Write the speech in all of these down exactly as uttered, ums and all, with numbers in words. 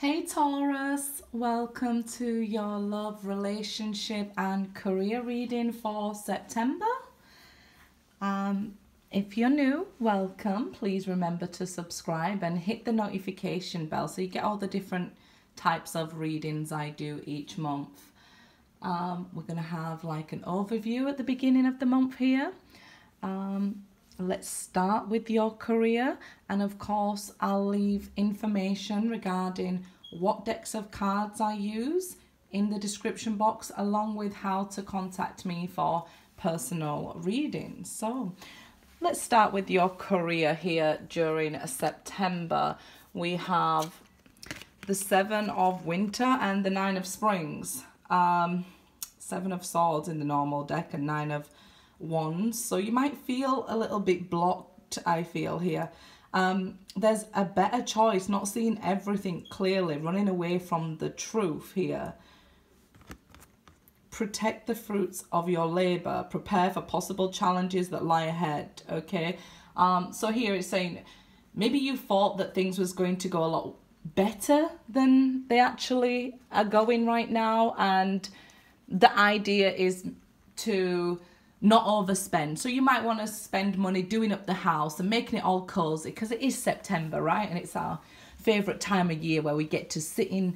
Hey Taurus, welcome to your love, relationship and career reading for September. Um, if you're new, welcome. Please remember to subscribe and hit the notification bell so you get all the different types of readings I do each month. Um, we're going to have like an overview at the beginning of the month here. Um, Let's start with your career, and of course I'll leave information regarding what decks of cards I use in the description box, along with how to contact me for personal readings. So let's start with your career here during September. We have the Seven of Winter and the Nine of Springs. Um, Seven of Swords in the normal deck and Nine of Wands, so you might feel a little bit blocked, I feel here. Um, there's a better choice, not seeing everything clearly, running away from the truth here. Protect the fruits of your labour, prepare for possible challenges that lie ahead, okay? Um, so here it's saying, maybe you thought that things was going to go a lot better than they actually are going right now, and the idea is to not overspend. So you might want to spend money doing up the house and making it all cozy, because it is September, right? And it's our favorite time of year where we get to sit in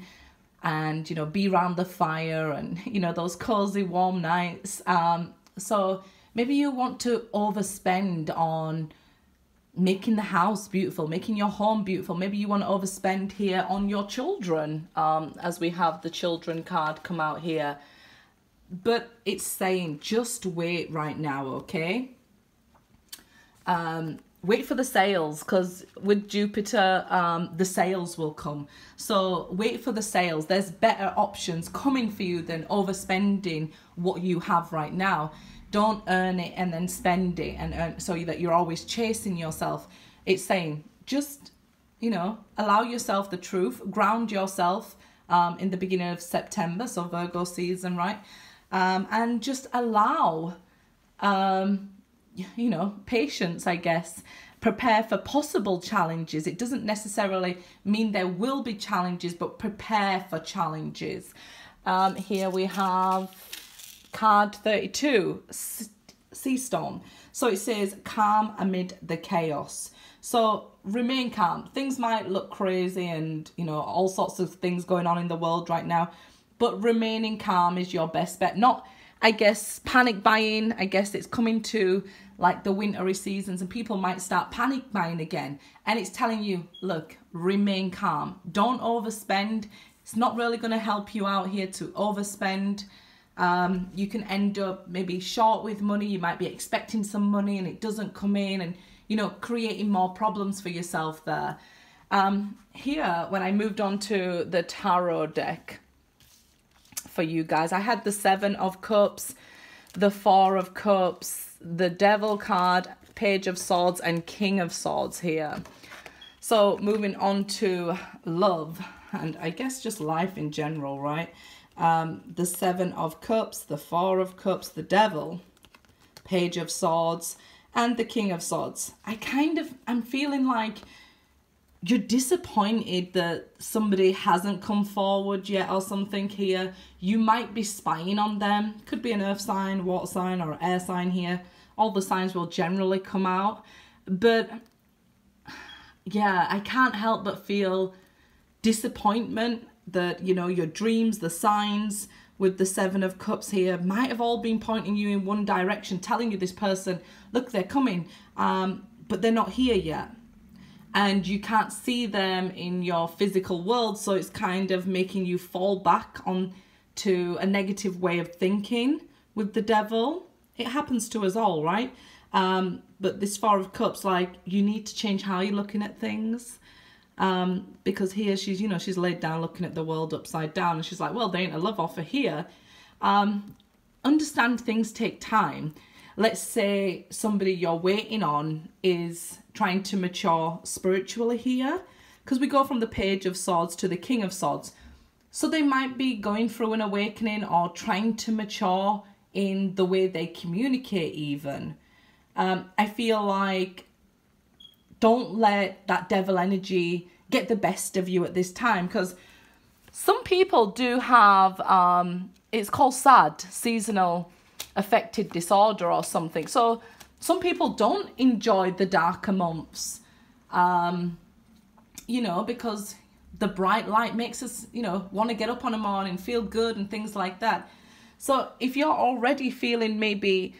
and, you know, be around the fire and, you know, those cozy warm nights. Um, so maybe you want to overspend on making the house beautiful, making your home beautiful. Maybe you want to overspend here on your children, um, as we have the children card come out here. But it's saying just wait right now, okay? Um, wait for the sales, because with Jupiter, um, the sales will come. So wait for the sales. There's better options coming for you than overspending what you have right now. Don't earn it and then spend it and earn, so that you're always chasing yourself. It's saying just, you know, allow yourself the truth, ground yourself um, in the beginning of September, so Virgo season, right? Um, and just allow, um, you know, patience, I guess. Prepare for possible challenges. It doesn't necessarily mean there will be challenges, but prepare for challenges. Um, here we have card thirty-two, Sea Storm. So it says, calm amid the chaos. So remain calm. Things might look crazy and, you know, all sorts of things going on in the world right now, but remaining calm is your best bet. Not, I guess, panic buying. I guess it's coming to like the wintry seasons and people might start panic buying again. And it's telling you, look, remain calm. Don't overspend. It's not really going to help you out here to overspend. Um, you can end up maybe short with money. You might be expecting some money and it doesn't come in, and, you know, creating more problems for yourself there. Um, here, when I moved on to the tarot deck for you guys, I had the Seven of Cups, the Four of Cups, the Devil card, Page of Swords and King of Swords here. So moving on to love and I guess just life in general, right? Um, the Seven of Cups, the Four of Cups, the Devil, Page of Swords and the King of Swords. I kind of, I'm feeling like you're disappointed that somebody hasn't come forward yet or something here. You might be spying on them. Could be an earth sign, water sign or air sign here. All the signs will generally come out. But yeah, I can't help but feel disappointment that, you know, your dreams, the signs with the Seven of Cups here might have all been pointing you in one direction, telling you this person, look, they're coming, um, but they're not here yet. And you can't see them in your physical world, so it's kind of making you fall back on to a negative way of thinking with the Devil. It happens to us all, right? Um, but this Four of Cups, like, you need to change how you're looking at things. Um, because here she's, you know, she's laid down looking at the world upside down, and she's like, well, there ain't a love offer here. Um, understand things take time. Let's say somebody you're waiting on is trying to mature spiritually here, because we go from the Page of Swords to the King of Swords. So they might be going through an awakening or trying to mature in the way they communicate even. Um, I feel like don't let that devil energy get the best of you at this time, because some people do have, um, it's called S A D, seasonal affective disorder or something. So some people don't enjoy the darker months, um, you know, because the bright light makes us, you know, want to get up on a morning, feel good and things like that. So if you're already feeling maybe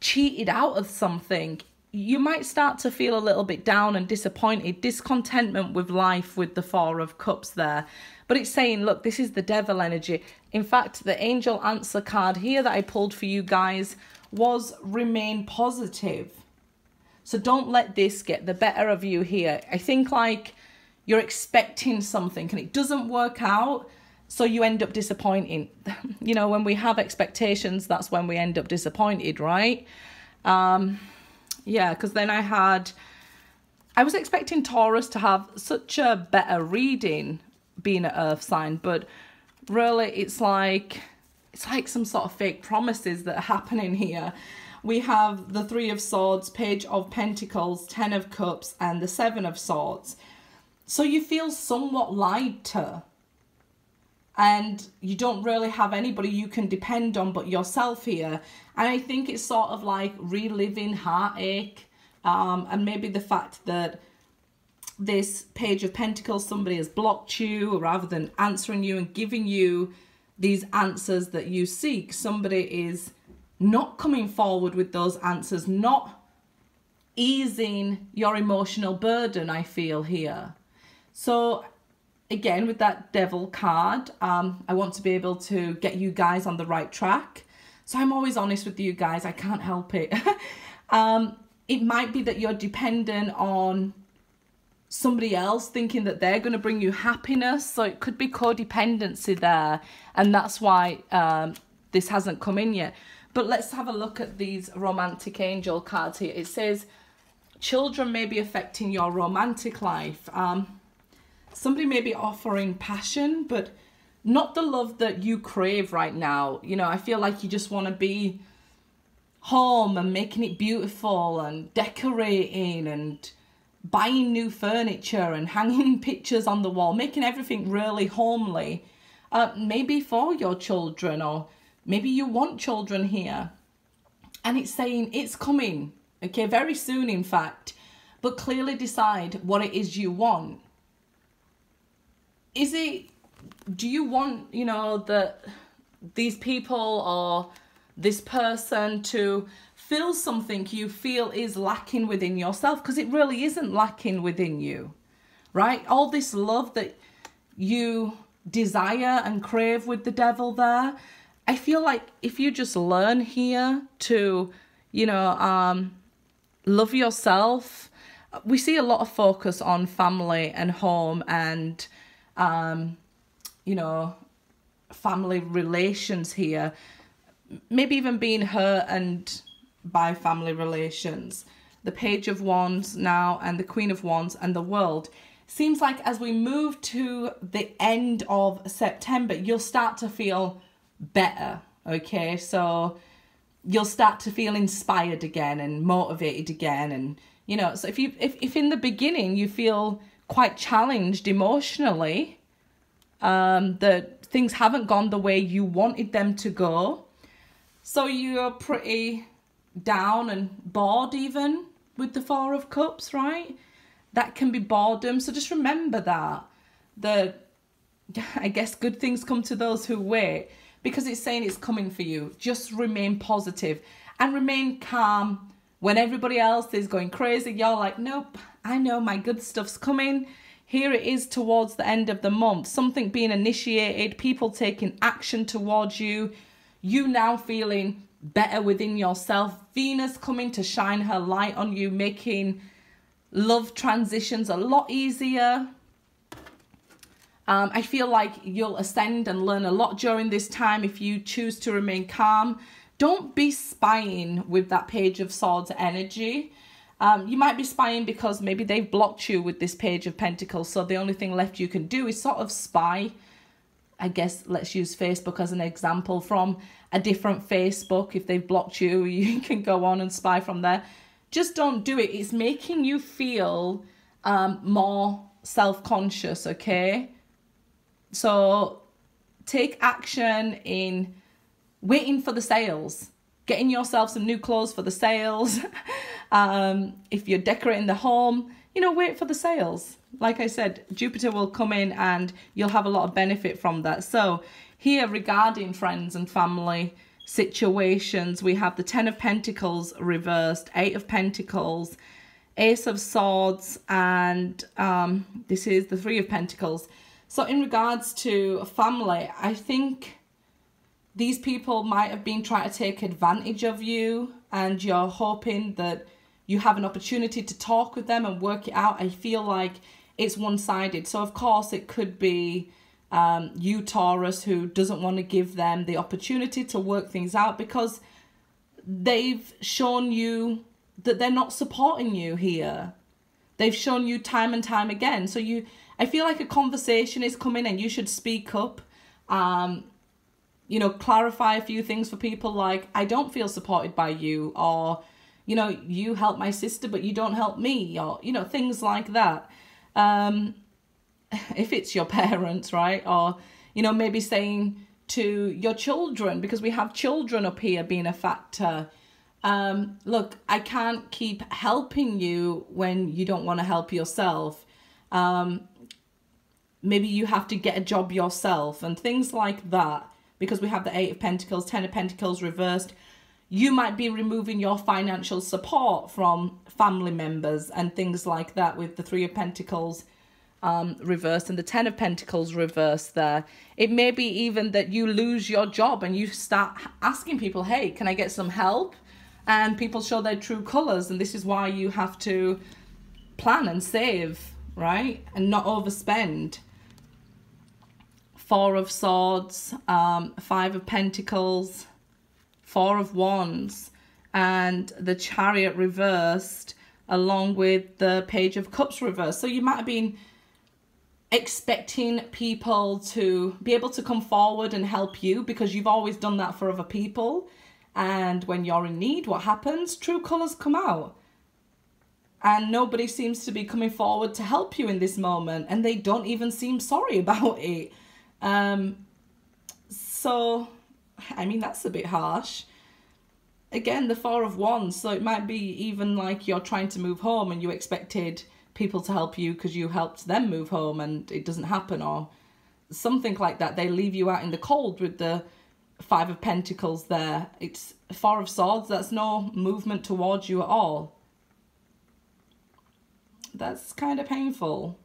cheated out of something, you might start to feel a little bit down and disappointed, discontentment with life with the Four of Cups there. But it's saying, look, this is the devil energy. In fact, the angel answer card here that I pulled for you guys was remain positive. So don't let this get the better of you here. I think like you're expecting something and it doesn't work out, so you end up disappointing. You know, when we have expectations, that's when we end up disappointed, right? Um, yeah, because then I had, I was expecting Taurus to have such a better reading being an earth sign, but really it's like it's like some sort of fake promises that are happening here. We have the Three of Swords, Page of Pentacles, Ten of Cups and the Seven of Swords. So you feel somewhat lied to and you don't really have anybody you can depend on but yourself here. And I think it's sort of like reliving heartache, um, and maybe the fact that this Page of Pentacles, somebody has blocked you rather than answering you and giving you these answers that you seek. Somebody is not coming forward with those answers, not easing your emotional burden, I feel here. So again, with that devil card, um, I want to be able to get you guys on the right track. So I'm always honest with you guys. I can't help it. um, it might be that you're dependent on somebody else, thinking that they're going to bring you happiness. So it could be codependency there, and that's why um, this hasn't come in yet. But let's have a look at these romantic angel cards here. It says children may be affecting your romantic life. Um, somebody may be offering passion, but not the love that you crave right now. You know, I feel like you just want to be home and making it beautiful and decorating and buying new furniture and hanging pictures on the wall, making everything really homely, uh, maybe for your children, or maybe you want children here. And it's saying it's coming, okay, very soon in fact, but clearly decide what it is you want. Is it, do you want, you know, the, these people or this person to fill something you feel is lacking within yourself? Because it really isn't lacking within you, right? All this love that you desire and crave with the devil there, I feel like if you just learn here to, you know, um, love yourself. We see a lot of focus on family and home and, um, you know, family relations here. Maybe even being hurt and by family relations. The Page of Wands now and the Queen of Wands and the World. Seems like as we move to the end of September, you'll start to feel better, okay? So you'll start to feel inspired again and motivated again, and you know, so if you if, if in the beginning you feel quite challenged emotionally, um that things haven't gone the way you wanted them to go, so you're pretty down and bored even with the Four of Cups, right? That can be boredom. So just remember that, the I guess good things come to those who wait, because it's saying it's coming for you. Just remain positive and remain calm. When everybody else is going crazy, you're like, nope, I know my good stuff's coming. Here it is towards the end of the month, something being initiated, people taking action towards you, you now feeling better within yourself. Venus coming to shine her light on you, making love transitions a lot easier. Um, I feel like you'll ascend and learn a lot during this time if you choose to remain calm. Don't be spying with that Page of Swords energy. Um, you might be spying because maybe they've blocked you with this Page of Pentacles, so the only thing left you can do is sort of spy. I guess let's use Facebook as an example, from a different Facebook. If they've blocked you, you can go on and spy from there. Just don't do it. It's making you feel um, more self-conscious, okay? So take action in waiting for the sales, getting yourself some new clothes for the sales. Um, if you're decorating the home, you know, wait for the sales. Like I said, Jupiter will come in and you'll have a lot of benefit from that. So here, regarding friends and family situations, we have the Ten of Pentacles reversed, Eight of Pentacles, Ace of Swords, and um, this is the Three of Pentacles. So in regards to family, I think these people might have been trying to take advantage of you, and you're hoping that you have an opportunity to talk with them and work it out. I feel like it's one-sided. So, of course, it could be um, you, Taurus, who doesn't want to give them the opportunity to work things out because they've shown you that they're not supporting you here. They've shown you time and time again. So, you, I feel like a conversation is coming and you should speak up. Um... You know, clarify a few things for people, like, I don't feel supported by you, or, you know, you help my sister, but you don't help me, or, you know, things like that. Um, if it's your parents, right? Or, you know, maybe saying to your children, because we have children up here being a factor. Um, look, I can't keep helping you when you don't want to help yourself. Um, maybe you have to get a job yourself and things like that. Because we have the Eight of Pentacles, Ten of Pentacles reversed, you might be removing your financial support from family members and things like that with the Three of Pentacles um, reversed and the Ten of Pentacles reversed there. It may be even that you lose your job and you start asking people, hey, can I get some help? And people show their true colours, and this is why you have to plan and save, right? And not overspend. Four of Swords, um, Five of Pentacles, Four of Wands, and the Chariot reversed, along with the Page of Cups reversed. So you might have been expecting people to be able to come forward and help you because you've always done that for other people. And when you're in need, what happens? True colours come out. And nobody seems to be coming forward to help you in this moment. And they don't even seem sorry about it. Um, so, I mean, that's a bit harsh. Again, the Four of Wands. So it might be even like you're trying to move home and you expected people to help you because you helped them move home and it doesn't happen, or something like that. They leave you out in the cold with the Five of Pentacles there. It's Four of Swords. That's no movement towards you at all. That's kind of painful.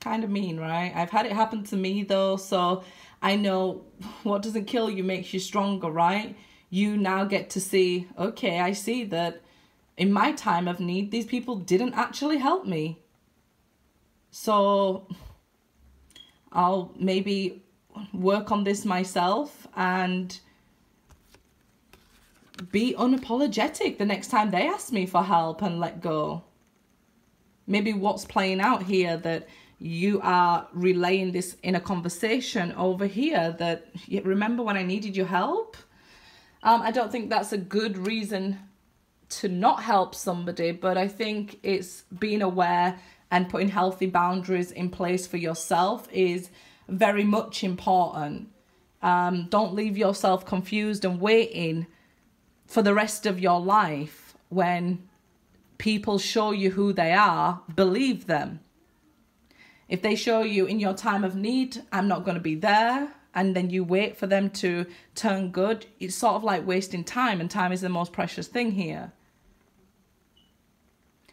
Kind of mean, right? I've had it happen to me though, so I know what doesn't kill you makes you stronger, right? You now get to see, okay, I see that in my time of need, these people didn't actually help me. So I'll maybe work on this myself and be unapologetic the next time they ask me for help and let go. Maybe what's playing out here that you are relaying this in a conversation over here that, remember when I needed your help? Um, I don't think that's a good reason to not help somebody, but I think it's being aware and putting healthy boundaries in place for yourself is very much important. Um, don't leave yourself confused and waiting for the rest of your life when people show you who they are, believe them. If they show you in your time of need, I'm not going to be there, and then you wait for them to turn good, it's sort of like wasting time, and time is the most precious thing here.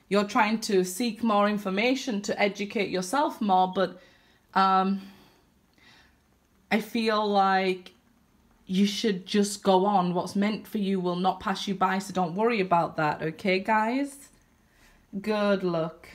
You're trying to seek more information to educate yourself more, but um, I feel like you should just go on. What's meant for you will not pass you by, so don't worry about that, okay, guys? Good luck.